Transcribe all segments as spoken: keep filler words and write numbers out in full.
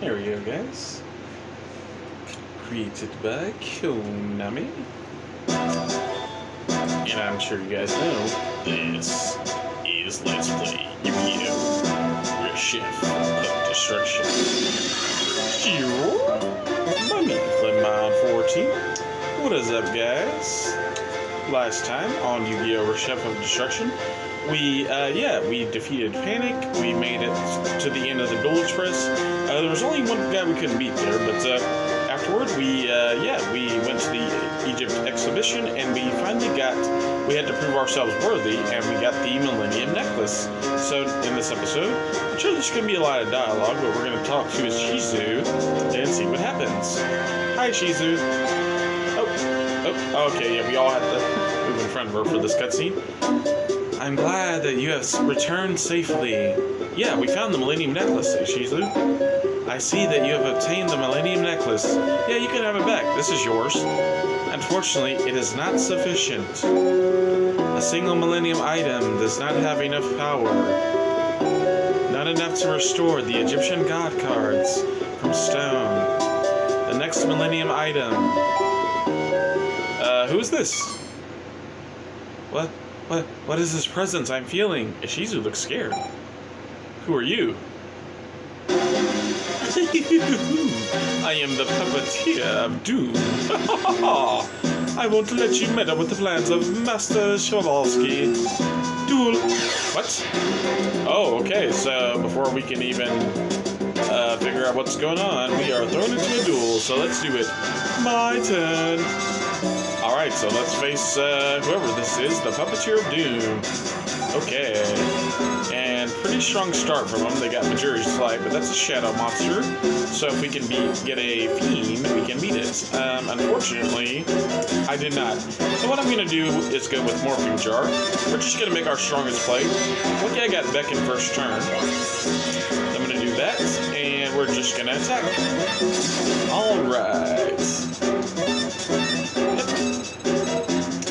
Here we go, guys. Created by Konami. And I'm sure you guys know, this is Let's Play Yu-Gi-Oh! Reshef of Destruction. My name is Flodin Mon fourteen. What is up, guys? Last time on Yu-Gi-Oh! Reshef of Destruction, We, uh, yeah, we defeated Panic, we made it to the end of the Duel Express. Uh, there was only one guy we couldn't beat there, but, uh, afterward, we, uh, yeah, we went to the Egypt exhibition, and we finally got, we had to prove ourselves worthy, and we got the Millennium Necklace. So, in this episode, I'm sure there's gonna be a lot of dialogue, but we're gonna talk to Ishizu and see what happens. Hi, Ishizu. Oh, oh, okay, yeah, we all had to move in front of her for this cutscene. I'm glad that you have returned safely. Yeah, we found the Millennium Necklace, Ishizu. I see that you have obtained the Millennium Necklace. Yeah, you can have it back. This is yours. Unfortunately, it is not sufficient. A single Millennium item does not have enough power. Not enough to restore the Egyptian God Cards from stone. The next Millennium item. Uh, who's this? What? What, what is this presence I'm feeling? Ishizu looks scared. Who are you? I am the Puppeteer of Doom. I won't let you meddle with the plans of Master Chevalsky. Duel. What? Oh, okay, so before we can even uh, figure out what's going on, we are thrown into a duel, so let's do it. My turn. Alright, so let's face uh, whoever this is, the Puppeteer of Doom. Okay. And pretty strong start from them. They got Majuri's Slide, but that's a shadow monster. So if we can be, get a fiend, we can beat it. Um, unfortunately, I did not. So what I'm going to do is go with Morphing Jar. We're just going to make our strongest play. Lucky I got Beck in first turn. I'm going to do that, and we're just going to attack. Alright.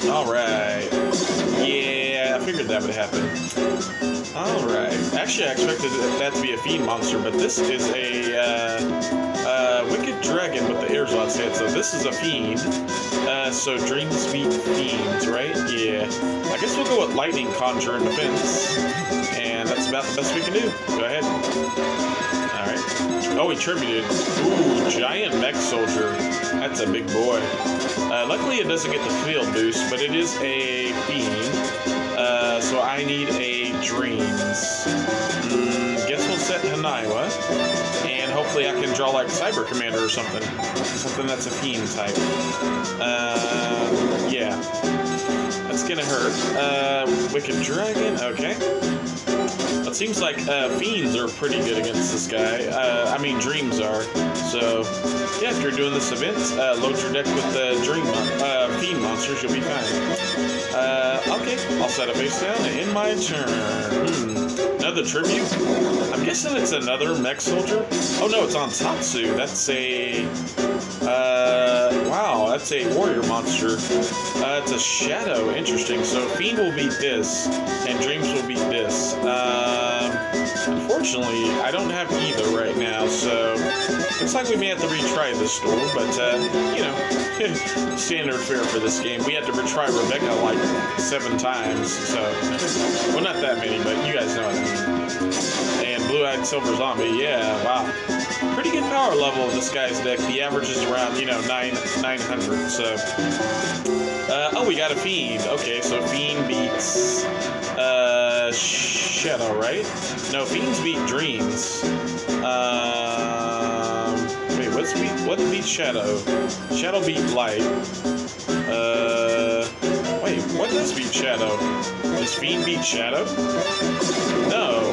Alright. Yeah, I figured that would happen. Alright. Actually, I expected that to be a fiend monster, but this is a uh, uh, wicked dragon with the ears on its head, so this is a fiend. Uh, so dreams beat fiends, right? Yeah. I guess we'll go with lightning, conjure, and defense. And that's about the best we can do. Go ahead. Alright. Oh, he tributed. Ooh, giant mech soldier. That's a big boy. Uh, luckily, it doesn't get the field boost, but it is a fiend. Uh, so I need a Dreams. Mm, guess we'll set Hanaiwa, and hopefully I can draw like Cyber Commander or something. Something that's a fiend type. Uh, yeah. That's gonna hurt. Uh, Wicked Dragon, okay. It seems like uh, fiends are pretty good against this guy. Uh, I mean, dreams are. So, yeah, if you're doing this event, uh, load your deck with the uh, dream mon uh, fiend monsters, you'll be fine. Uh, okay, I'll set a face down and end my turn. Hmm. Another tribute? I'm guessing it's another mech soldier. Oh no, it's on Tatsu. That's a. Uh, wow, that's a warrior monster. Uh, it's a shadow. Interesting. So, fiend will beat this, and dreams will beat this. Uh, Unfortunately, I don't have either right now, so looks like we may have to retry this duel, but, uh, you know, standard fare for this game. We had to retry Rebecca like seven times, so, well, not that many, but you guys know what I mean. And Blue-Eyed Silver Zombie, yeah, wow. Pretty good power level of this guy's deck. The average is around, you know, nine hundred, so. Uh, oh, we got a Fiend. Okay, so Fiend beats, uh, Shadow, right? No, Fiends beat Dreams. Um, wait, what's beat, what beat Shadow? Shadow beat Light. Uh, wait, what does beat Shadow? Does Fiend beat Shadow? No.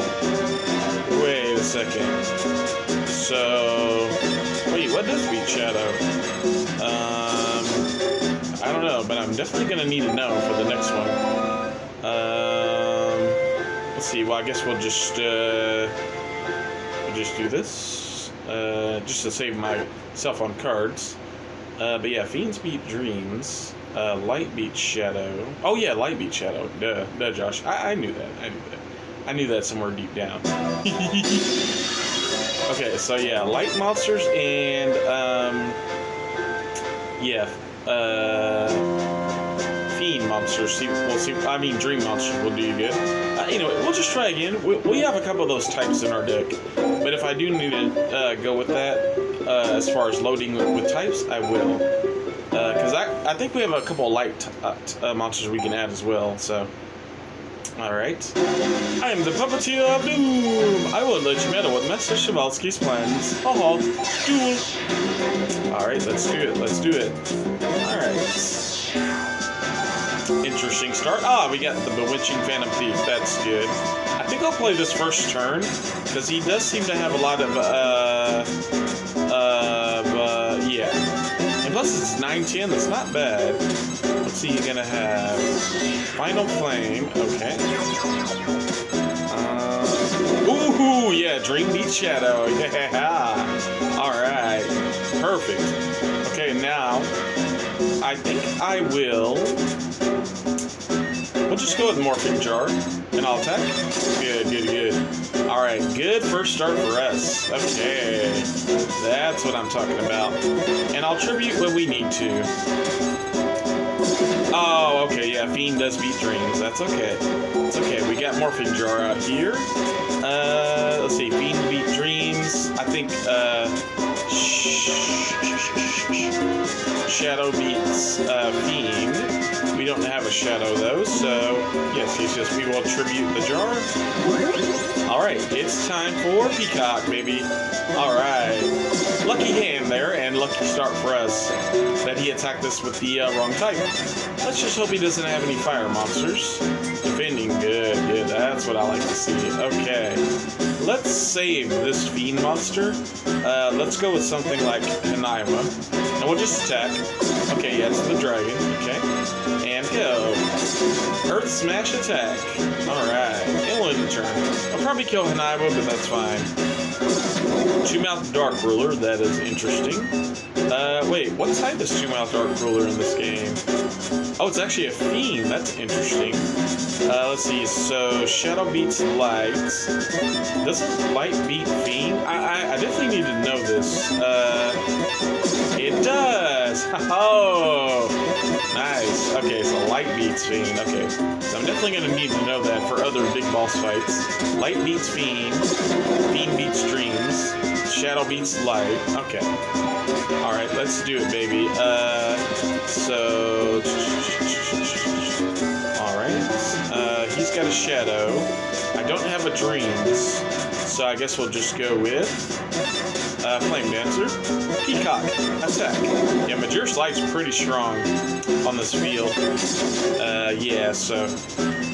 Wait a second. So, wait, what does beat Shadow? Um, I don't know, but I'm definitely gonna need to know for the next one. Um, let's see. Well, I guess we'll just uh, we'll just do this uh, just to save myself on cards. Uh, but yeah, fiends beat dreams. Uh, light beat shadow. Oh yeah, light beat shadow. Duh, duh, Josh. I, I knew that. I knew that. I knew that somewhere deep down. Okay, so yeah, light monsters and um, yeah, uh, fiend monsters. See, we'll see. I mean, dream monsters will do you good. Uh, anyway, we'll just try again. We, we have a couple of those types in our deck, but if I do need to uh, go with that uh, as far as loading with types, I will. Because uh, I I think we have a couple of light uh, uh, monsters we can add as well. So. Alright. I am the Puppeteer of Doom! I will let you meddle with Mister Chevalsky's plans. Haha, duel! Alright, let's do it, let's do it. Alright. Interesting start. Ah, we got the Bewitching Phantom Thief, that's good. I think I'll play this first turn, because he does seem to have a lot of, uh, uh, uh yeah. And plus it's nine ten, that's not bad. Let's see, you're gonna have Final Flame, okay. Um, ooh, yeah, Dream Beat Shadow, yeah. All right, perfect. Okay, now, I think I will, we'll just go with Morphing Jar, and I'll attack. Good, good, good. All right, good first start for us. Okay, that's what I'm talking about. And I'll tribute when we need to. Oh, okay, yeah, Fiend does beat Dreams. That's okay. It's okay. We got Morphing Jar out here. Uh, let's see, Fiend beat Dreams. I think, uh, Shadow beats, uh, Fiend. We don't have a Shadow, though, so, yes, he says we will tribute the jar. Alright, it's time for Peacock, baby. Alright. Lucky hand there, and lucky start for us that he attacked us with the, uh, wrong type. Let's just hope he doesn't have any fire monsters. Defending, good, good, that's what I like to see. Okay, let's save this fiend monster. Uh, let's go with something like Hanaiwa, and we'll just attack. Okay, yeah, it's the dragon, okay, and go. Earth Smash attack, alright, and we'll end the turn. I'll probably kill Hanaiwa, but that's fine. Two-Mouth Dark Ruler, that is interesting. Uh, wait, what type is Two-Mouth Dark Ruler in this game? Oh, it's actually a fiend. That's interesting. Uh, let's see. So, Shadow beats Light. Doesn't Light beat Fiend? I, I, I definitely need to know this. Uh, it does. Oh, nice. Okay, so Light beats Fiend. Okay, so I'm definitely going to need to know that for other big boss fights. Light beats Fiend. Fiend beats Dreams. Shadow beats Light. Okay. All right, let's do it, baby. Uh, so, all right. Uh, he's got a shadow. I don't have a dreams, so I guess we'll just go with uh, Flame Dancer, Peacock, attack. Yeah, Majuri's Slide's pretty strong on this field. Uh, yeah, so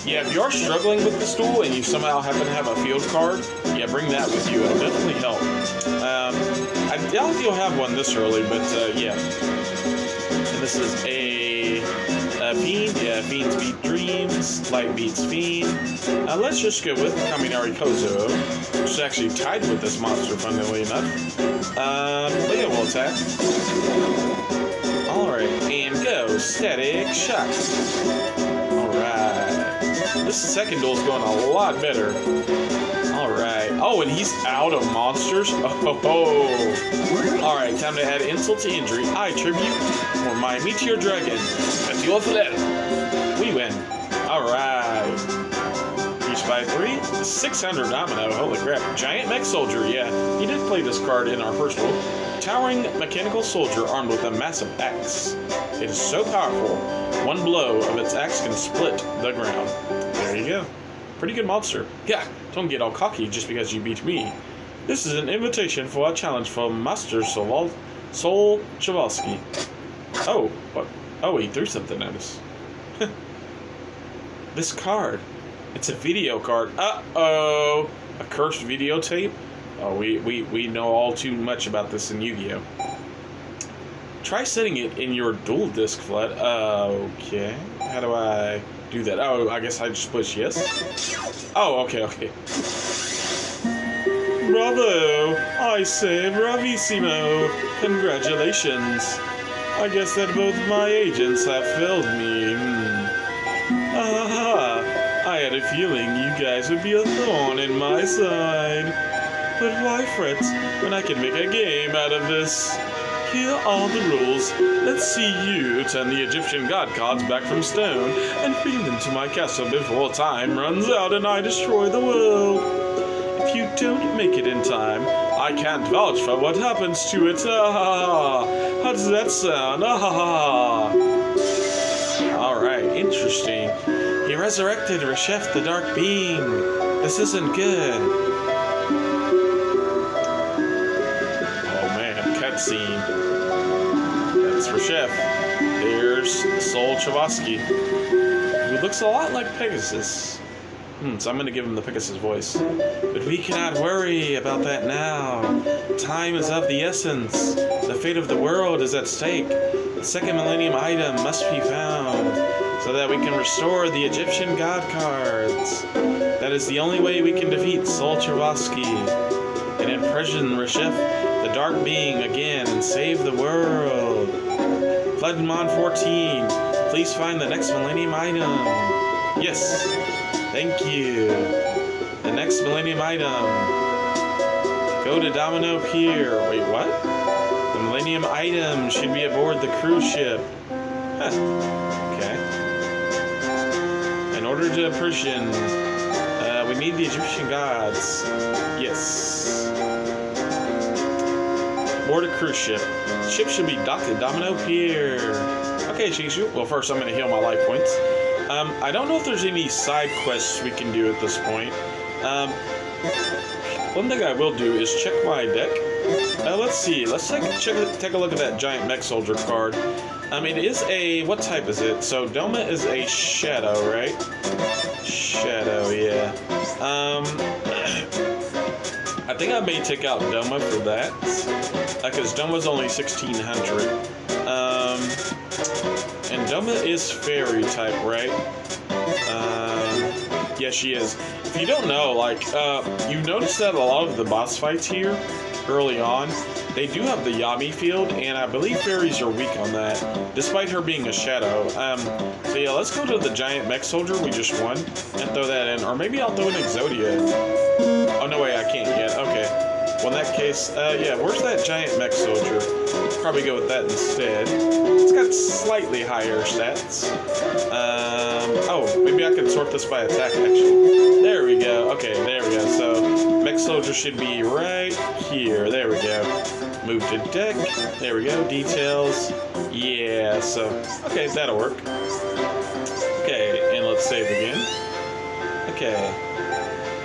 yeah, if you are struggling with this duel and you somehow happen to have a field card, yeah, bring that with you. It'll definitely help. Um, I doubt if you'll have one this early, but uh, yeah. And this is a, a Fiend. Yeah, Fiends beat Dreams. Light beats Fiend. Uh, let's just go with Kaminari Kozo, which is actually tied with this monster, funnily enough. Um, but yeah, we'll attack. Alright, and go. Static Shock. Alright. This second duel's going a lot better. Alright. Oh, and he's out of monsters? Oh, oh. Alright, time to add insult to injury. I tribute for my Meteor Dragon. That's your threat. We win. Alright. Reach by three. six hundred Domino. Holy crap. Giant Mech Soldier. Yeah, he did play this card in our first duel. Towering mechanical soldier armed with a massive axe. It is so powerful. One blow of its axe can split the ground. There you go. Pretty good monster. Yeah, don't get all cocky just because you beat me. This is an invitation for a challenge from Master Sol Chevalsky. Oh, what? Oh, he threw something at us. This card. It's a video card. Uh-oh. A cursed videotape? Oh, we, we, we know all too much about this in Yu-Gi-Oh! Try setting it in your Duel Disk, Flood. Uh, okay. How do I do that? Oh, I guess I just push yes. Oh, okay, okay. Bravo! I say bravissimo! Congratulations! I guess that both my agents have failed me. Mm. Ah, I had a feeling you guys would be a thorn in my side. But why fret when I can make a game out of this? Here are the rules. Let's see you turn the Egyptian God Cards back from stone and bring them to my castle before time runs out and I destroy the world. If you don't make it in time, I can't vouch for what happens to it. Ah, how does that sound? Ah. Alright, interesting. He resurrected Reshef the Dark Being. This isn't good. Oh man, cutscene. That's Reshef. There's Sol Chevalsky, who looks a lot like Pegasus. Hmm, so I'm gonna give him the Pegasus voice. But we cannot worry about that now. Time is of the essence. The fate of the world is at stake. The second Millennium item must be found, so that we can restore the Egyptian God Cards. That is the only way we can defeat Sol Chevalsky and imprison Reshef, the Dark Being, again and save the world. FloodinMon fourteen, please find the next Millennium item. Yes, thank you. The next Millennium item. Go to Domino Pier. Wait, what? The Millennium item should be aboard the cruise ship. Huh. In order to imprison, uh, we need the Egyptian gods. Yes. Board a cruise ship. Ship should be docked at Domino Pier. Okay, Ishizu. Well, first I'm going to heal my life points. Um, I don't know if there's any side quests we can do at this point. Um, one thing I will do is check my deck. Uh, let's see. Let's take, check, take a look at that giant mech soldier card. Um, it is a... what type is it? So, Doma is a shadow, right? Shadow, yeah. Um, I think I may take out Doma for that, because uh, Doma's only sixteen hundred. Um, and Doma is fairy type, right? Um, yeah, she is. If you don't know, like, uh, you notice that a lot of the boss fights here, early on, they do have the Yami field, and I believe fairies are weak on that, despite her being a shadow. Um, so yeah, let's go to the giant mech soldier we just won, and throw that in, or maybe I'll throw an Exodia. Oh, no, wait, I can't yet, okay. Well, in that case, uh, yeah, where's that giant mech soldier? Probably go with that instead. It's got slightly higher stats. Um, oh, maybe I can sort this by attack, actually. There we go, okay, there we go, so... mech soldier should be right here. There we go. Move to deck. There we go. Details. Yeah, so, okay, that'll work. Okay, and let's save again. Okay.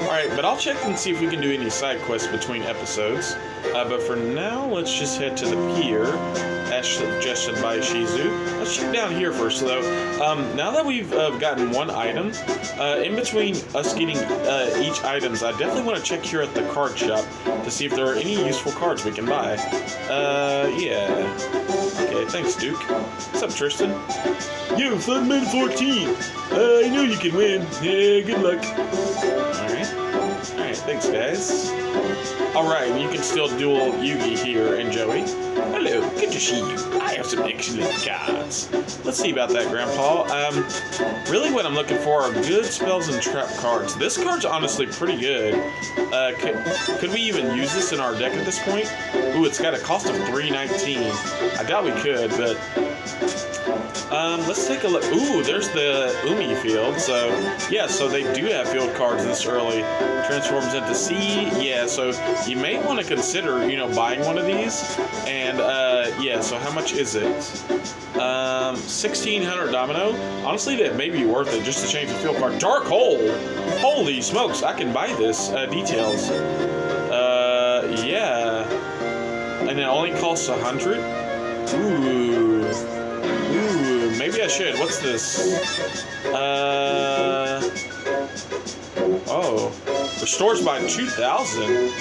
Alright, but I'll check and see if we can do any side quests between episodes. Uh, but for now, let's just head to the pier, as suggested by Ishizu. Let's check down here first, though. Um, now that we've uh, gotten one item, uh, in between us getting uh, each items, I definitely want to check here at the card shop to see if there are any useful cards we can buy. Uh, yeah. Okay, thanks, Duke. What's up, Tristan? Yo, FloodinMon fourteen! Uh, I know you can win. Yeah, good luck. Alright. Alright, thanks guys. Alright, you can still duel Yugi here and Joey. Hello, good to see you. I have some excellent cards. Let's see about that, Grandpa. Um, really what I'm looking for are good spells and trap cards. This card's honestly pretty good. Uh, could, could we even use this in our deck at this point? Ooh, it's got a cost of three nineteen. I doubt we could, but... Um, let's take a look. Ooh, there's the Umi field. So, yeah, so they do have field cards this early. Transforms into sea. Yeah, so you may want to consider, you know, buying one of these. And, uh, yeah, so how much is it? Um, sixteen hundred Domino. Honestly, that may be worth it just to change the field card. Dark Hole! Holy smokes, I can buy this. Uh, details. Uh, yeah. And it only costs one hundred. Ooh. Ooh, maybe I should. What's this? Uh... Oh. Restores by two thousand.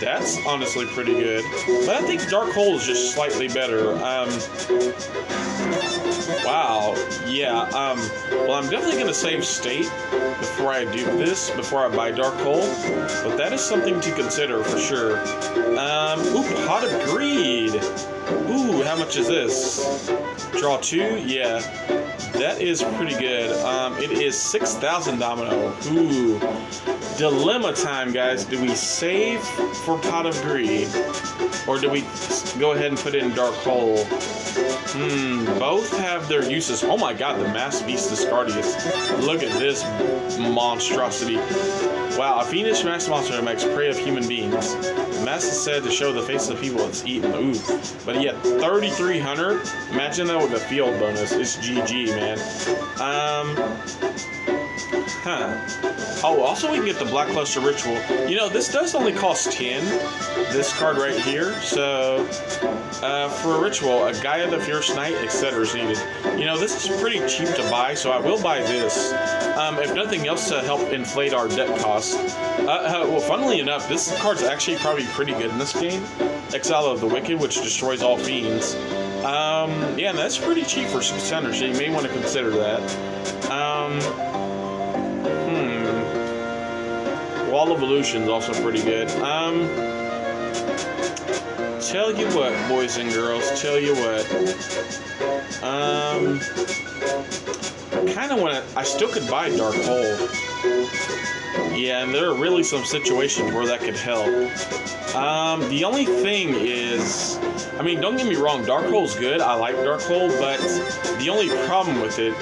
That's honestly pretty good. But I think Dark Hole is just slightly better. Um... Wow. Yeah, um... Well, I'm definitely going to save state before I do this, before I buy Dark Hole. But that is something to consider for sure. Um... Ooh, Pot of Greed! Ooh, how much is this? Draw two? Yeah. That is pretty good. Um, it is six thousand Domino. Ooh. Dilemma time, guys. Do we save for Pot of Greed? Or do we go ahead and put in Dark Hole? Hmm, both have their uses. Oh my god, the Mass Beast Discardius. Look at this monstrosity. Wow, a fiendish mass monster makes prey of human beings. The mass is said to show the face of people it's eaten. Ooh. But yet, thirty-three hundred? Imagine that with a field bonus. It's G G, man. Um. Huh. Oh, also we can get the Black Luster Ritual. You know, this does only cost ten. This card right here. So, uh, for a ritual, a Gaia the Fierce Knight, et cetera is needed. You know, this is pretty cheap to buy, so I will buy this. Um, if nothing else, to help inflate our deck cost. Uh, uh, well, funnily enough, this card's actually probably pretty good in this game. Exile of the Wicked, which destroys all fiends. Um, yeah, and that's pretty cheap for six hundred, so you may want to consider that. Um, hmm. Wall of Illusion's also pretty good. Um, tell you what, boys and girls, tell you what. Um... I kind of want to... I still could buy Dark Hole. Yeah, and there are really some situations where that could help. Um, the only thing is... I mean, don't get me wrong, Dark Hole's good. I like Dark Hole, but the only problem with it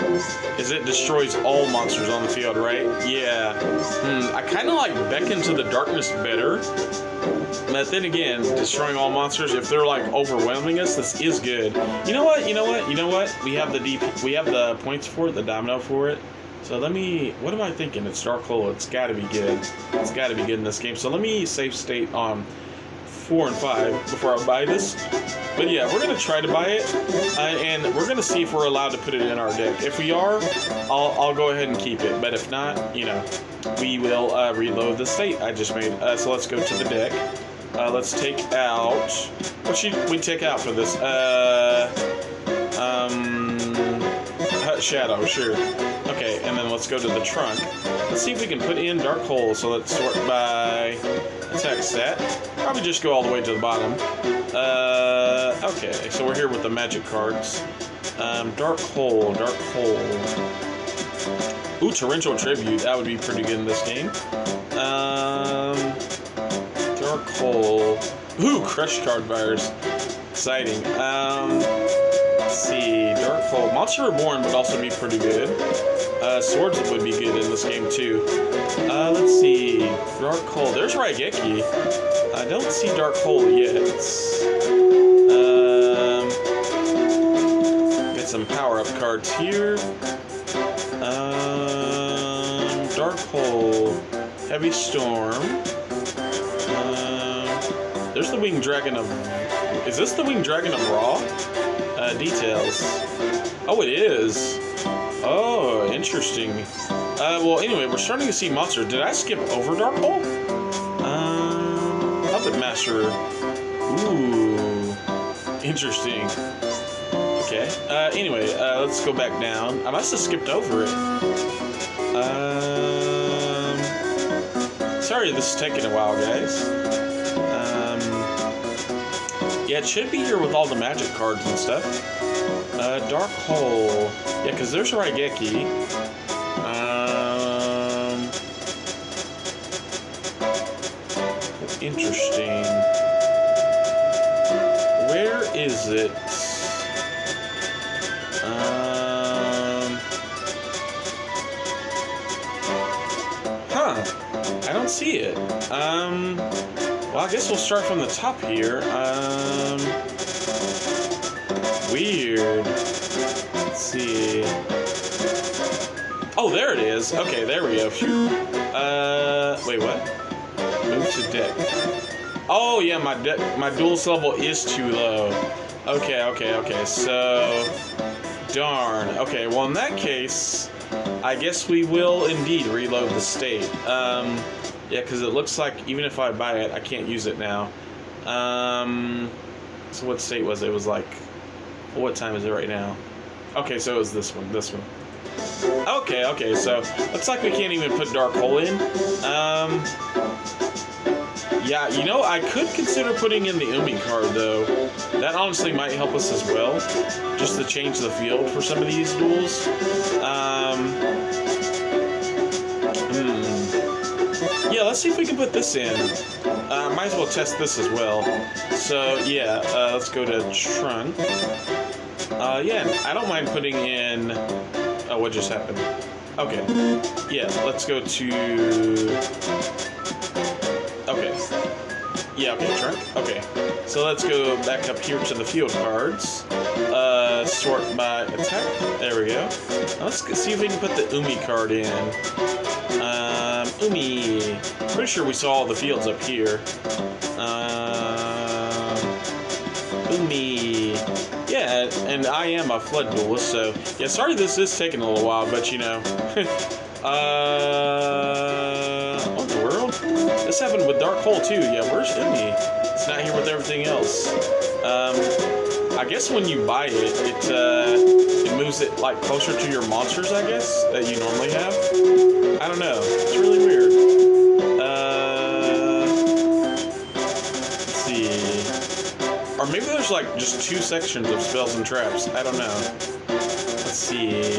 is it destroys all monsters on the field, right? Yeah. Hmm, I kind of like Beck into the Darkness better. But then again, destroying all monsters, if they're like overwhelming us, this is good. You know what? You know what? You know what? We have the D P, we have the points for it, the domino for it. So let me, what am I thinking? It's Dark Hole. It's got to be good. It's got to be good in this game. So let me save state on four and five before I buy this. But yeah, we're going to try to buy it. Uh, and we're going to see if we're allowed to put it in our deck. If we are, I'll, I'll go ahead and keep it. But if not, you know, we will uh, reload the state I just made. Uh, so let's go to the deck. Uh, let's take out... What should we take out for this? Uh... Um... Shadow, sure. Okay, and then let's go to the trunk. Let's see if we can put in Dark Hole. So let's sort by attack stat. Probably just go all the way to the bottom. Uh... Okay, so we're here with the magic cards. Um, Dark Hole, Dark Hole. Ooh, Torrential Tribute. That would be pretty good in this game. Um... Dark Hole. Ooh, Crush Card Virus. Exciting. Um, let's see. Dark Hole. Monster Reborn would also be pretty good. Uh, Swords would be good in this game, too. Uh, let's see. Dark Hole. There's Raigeki. I don't see Dark Hole yet. Um, get some power-up cards here. Um, Dark Hole. Heavy Storm. Uh, there's the Winged Dragon of... Is this the Winged Dragon of Raw? Uh, details. Oh, it is. Oh, interesting. Uh, well, anyway, we're starting to see monsters. Did I skip over Dark Hole? Um, Puppet Master. Ooh. Interesting. Okay. Uh, anyway, uh, let's go back down. I must have skipped over it. Uh... Sorry, this is taking a while, guys. Um, yeah, it should be here with all the magic cards and stuff. Uh, Dark Hole. Yeah, because there's Raigeki. Um, interesting. Where is it? Um, huh. I don't see it. Um, well, I guess we'll start from the top here. Um, weird. Let's see. Oh, there it is. Okay, there we go. Uh, wait, what? Move to deck. Oh, yeah, my deck, my duelist level is too low. Okay, okay, okay. So, darn. Okay, well, in that case... I guess we will indeed reload the state. Um, yeah, because it looks like even if I buy it, I can't use it now. Um, so what state was it? It was like, well, what time is it right now? Okay, so it was this one, this one. Okay, okay, so looks like we can't even put Dark Hole in. Um, Yeah, you know, I could consider putting in the Umi card, though. That honestly might help us as well, just to change the field for some of these duels. Um, hmm. Yeah, let's see if we can put this in. Uh, might as well test this as well. So, yeah, uh, let's go to Trunk. Uh, yeah, I don't mind putting in... Oh, what just happened? Okay. Yeah, let's go to... Okay. Yeah, okay, Trunk. Okay. So let's go back up here to the field cards. Uh, sort by attack. There we go. Now let's see if we can put the Umi card in. Um, Umi. Pretty sure we saw all the fields up here. Um, Umi. Yeah, and I am a flood duelist, so... Yeah, sorry this is taking a little while, but you know. uh... On the world? This happened with Dark Hole too. Yeah, where's Umi? It's not here with everything else. Um, I guess when you buy it, it uh, it moves it like closer to your monsters, I guess, that you normally have. I don't know. It's really weird. Uh, let's see. Or maybe there's like just two sections of spells and traps. I don't know. Let's see.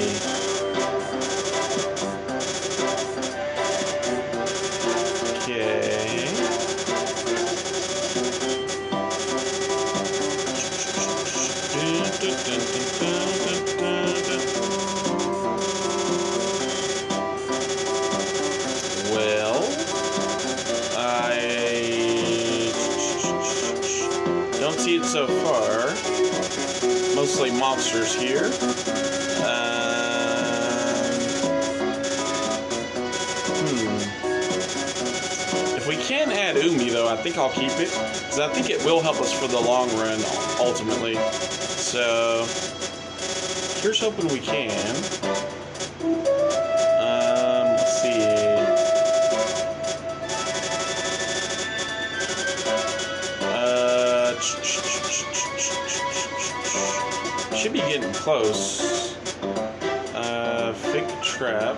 So far, mostly monsters here. Um, hmm. If we can add Umi, though, I think I'll keep it, because I think it will help us for the long run, ultimately. So, here's hoping we can. Um, let's see. Should be getting close. Uh, fake trap.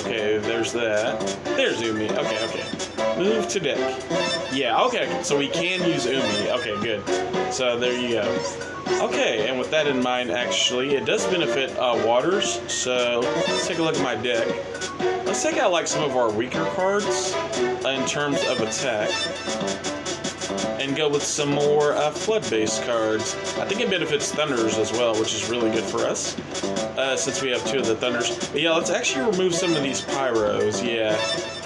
Okay, there's that. There's Umi. Okay, okay. Move to deck. Yeah, okay, so we can use Umi. Okay, good. So there you go. Okay, and with that in mind, actually, it does benefit uh, waters. So let's take a look at my deck. Let's take out like some of our weaker cards in terms of attack. And go with some more uh, flood-based cards. I think it benefits Thunders as well, which is really good for us, uh, since we have two of the Thunders. But yeah, let's actually remove some of these Pyros. Yeah,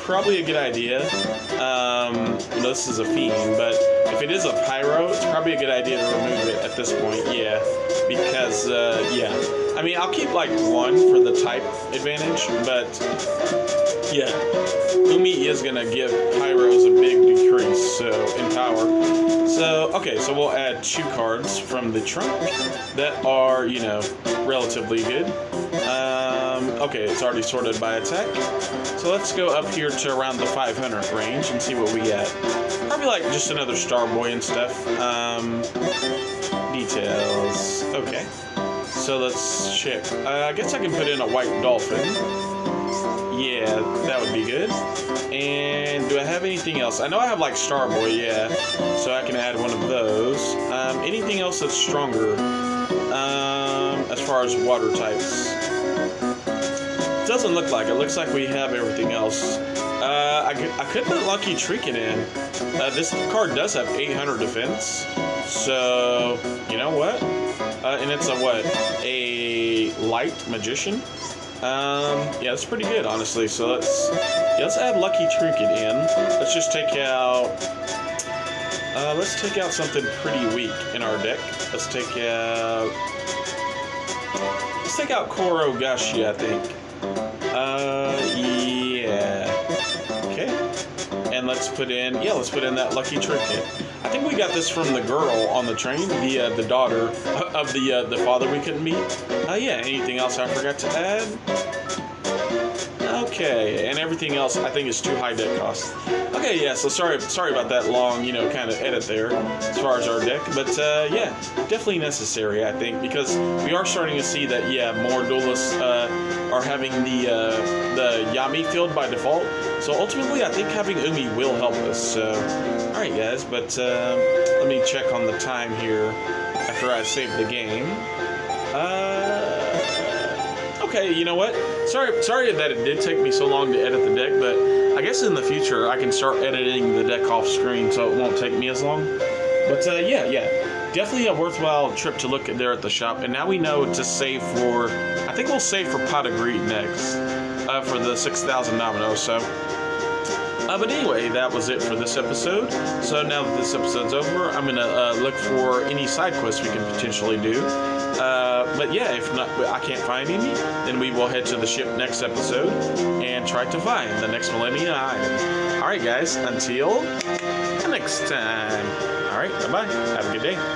probably a good idea. Um, this is a Fiend, but if it is a Pyro, it's probably a good idea to remove it at this point. Yeah, because, uh, yeah. I mean, I'll keep, like, one for the type advantage, but, yeah. Umi is gonna give Pyros a big decrease, so, in power. So, okay, so we'll add two cards from the trunk that are, you know, relatively good. Um, okay, it's already sorted by attack. So let's go up here to around the five hundred range and see what we get. Probably, like, just another Starboy and stuff. Um, details. Okay. So let's check. Uh, I guess I can put in a white dolphin. Yeah, that would be good. And do I have anything else? I know I have like Starboy, yeah. So I can add one of those. Um, anything else that's stronger um, as far as water types? Doesn't look like it. Looks like we have everything else. Uh, I, could, I could put Lucky Trinket in. Uh, this card does have eight hundred defense. So, you know what? Uh, and it's a what? A light magician? Um, yeah, that's pretty good, honestly. So let's, yeah, let's add Lucky Trinket in. Let's just take out, uh, let's take out something pretty weak in our deck. Let's take out, let's take out Korogashi, I think. Uh, yeah. Okay. And let's put in, yeah, let's put in that Lucky Trinket. I think we got this from the girl on the train, the uh, the daughter of the uh, the father we couldn't meet. Uh, yeah, anything else I forgot to add? Okay, and everything else I think is too high deck cost. Okay, yeah, so sorry sorry about that long, you know, kind of edit there as far as our deck. But, uh, yeah, definitely necessary, I think, because we are starting to see that, yeah, more duelists uh, are having the, uh, the Yami field by default. So, ultimately, I think having Umi will help us. So, all right, guys, but uh, let me check on the time here after I save the game. Uh... Okay, you know what? Sorry, sorry that it did take me so long to edit the deck, but I guess in the future I can start editing the deck off screen so it won't take me as long. But uh, yeah, yeah, definitely a worthwhile trip to look at there at the shop. And now we know to save for, I think we'll save for Pot of Greed next uh, for the six thousand dominoes. So, uh, but anyway, that was it for this episode. So now that this episode's over, I'm gonna uh, look for any side quests we can potentially do. Uh, but yeah, if not, I can't find any, then we will head to the ship next episode and try to find the next Millennium Island. All right, guys, until next time. All right, bye-bye. Have a good day.